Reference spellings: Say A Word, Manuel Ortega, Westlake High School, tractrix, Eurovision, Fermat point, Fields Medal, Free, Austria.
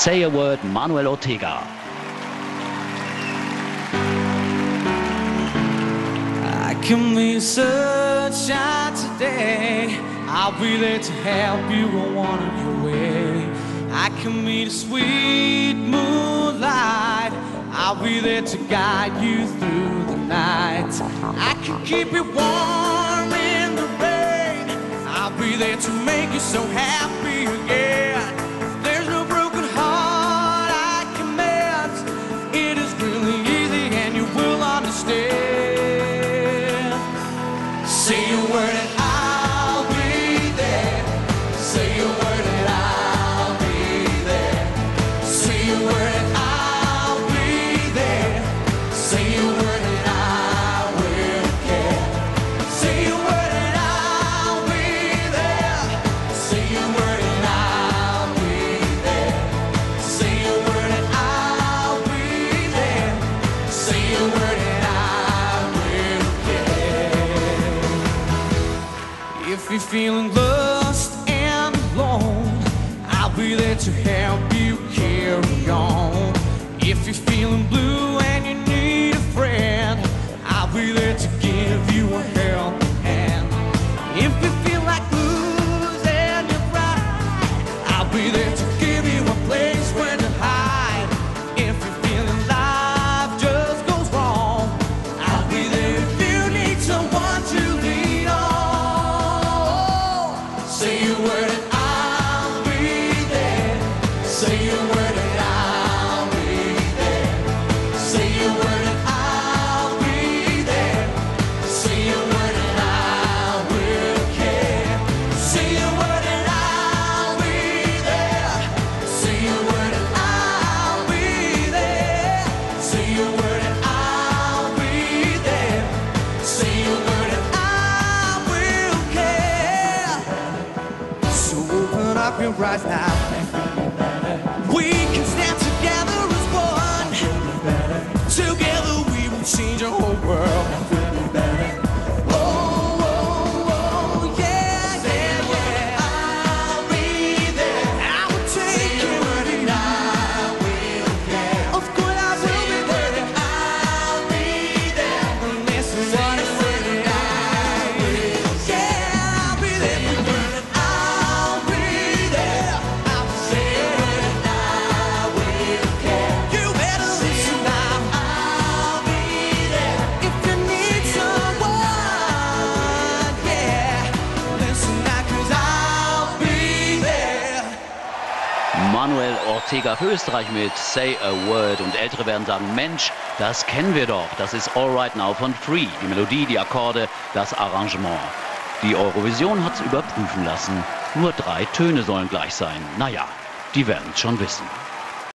Say a Word, Manuel Ortega. I can be such a today. I'll be there to help you on one of your way. I can be the sweet moonlight. I'll be there to guide you through the night. I can keep you warm in the rain. I'll be there to make you so happy again. There's no broken heart I can mend. It is really easy and you will understand. Say a word and I'll be there. Say a word and I'll be there. Say a word and I'll be there. Say a word and I will care. Say a word and I'll be there. Say a word and I'll be there. Say a word and I'll be there. Say a word and I will care. If you're feeling lost and alone, I'll be there to help you carry on. If you're feeling blue and you need a friend, I'll be there to give you a helping hand. If you feel like losing your pride, I'll be there to give you a place where to hide. If you're feeling life just goes wrong, I'll be there if you need someone to lean on. Say a word and I'll be there. Say a word and I'll be there. Say a word and I'll be there. Say a word and I will care. Say a word and I'll be there. Say a word and I'll be there. Say a word and I'll be there. Say a word and I will care. So open up your eyes now. We can stand together as one. Together we will change our whole world. Oh, oh, oh, yeah, yeah, yeah. I'll be there. I will take you and I will care. Of course I will be there. I'll be there. And this is what I said. Yeah, I'll be there. I'll be there. I'll say a word and I will care. You better listen now. I'll be there. If you need someone, yeah, listen now, 'cause I'll be there. Manuel Ortega für Österreich mit Say a Word. Und Ältere werden sagen, Mensch, das kennen wir doch. Das ist All Right Now von Free. Die Melodie, die Akkorde, das Arrangement. Die Eurovision hat's überprüfen lassen. Nur 3 Töne sollen gleich sein. Naja, die werden's schon wissen.